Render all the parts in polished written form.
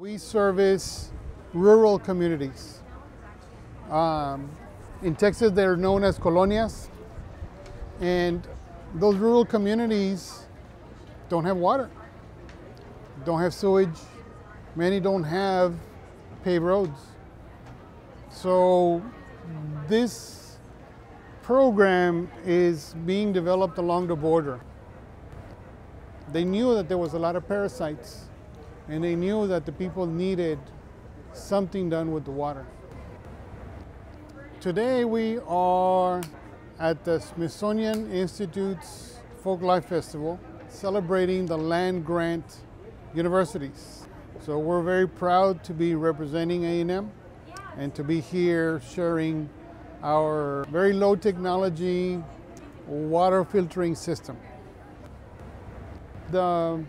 We service rural communities. In Texas, they're known as colonias, and those rural communities don't have water, don't have sewage, many don't have paved roads. So this program is being developed along the border. They knew that there was a lot of parasites, and they knew that the people needed something done with the water. Today we are at the Smithsonian Institute's Folklife Festival, celebrating the land-grant universities. So we're very proud to be representing A&M and to be here sharing our very low technology water filtering system. The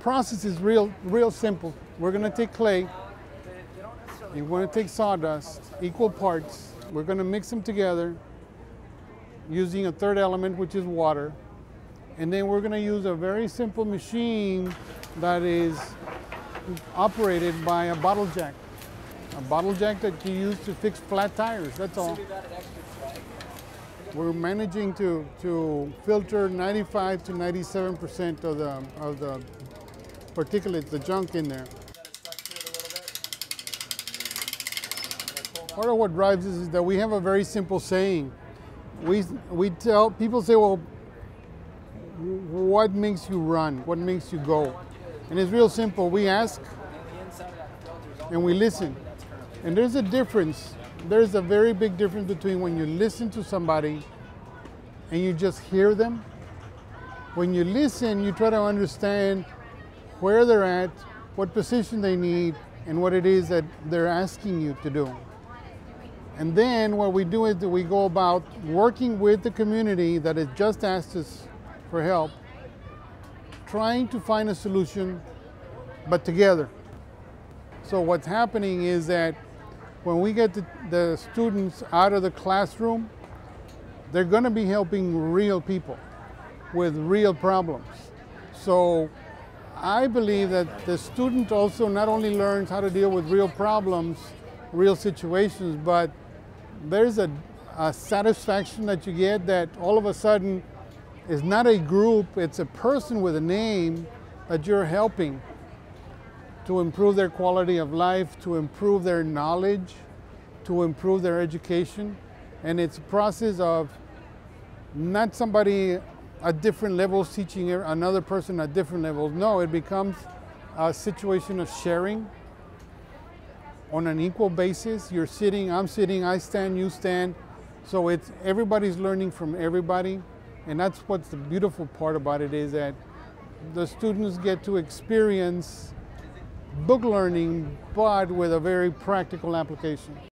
process is real simple. We're gonna take clay, and we're gonna take sawdust, equal parts. We're gonna mix them together using a third element, which is water. And then we're gonna use a very simple machine that is operated by a bottle jack. A bottle jack that you use to fix flat tires, that's all. We're managing to filter 95 to 97% of the particulates, the junk in there. Part of what drives us is that we have a very simple saying. We tell people, say, well, what makes you run? What makes you go? And it's real simple. We ask and we listen. And there's a difference. There's a very big difference between when you listen to somebody and you just hear them. When you listen, you try to understand where they're at, what position they need, and what it is that they're asking you to do. And then what we do is that we go about working with the community that has just asked us for help, trying to find a solution, but together. So what's happening is that when we get the students out of the classroom, they're going to be helping real people with real problems. So I believe that the student also not only learns how to deal with real problems, real situations, but there's a satisfaction that you get that all of a sudden is not a group, it's a person with a name that you're helping to improve their quality of life, to improve their knowledge, to improve their education. And it's a process of not somebody at different levels teaching another person at different levels. No, it becomes a situation of sharing on an equal basis. You're sitting, I'm sitting, I stand, you stand. So it's everybody's learning from everybody. And that's what's the beautiful part about it, is that the students get to experience book learning, but with a very practical application.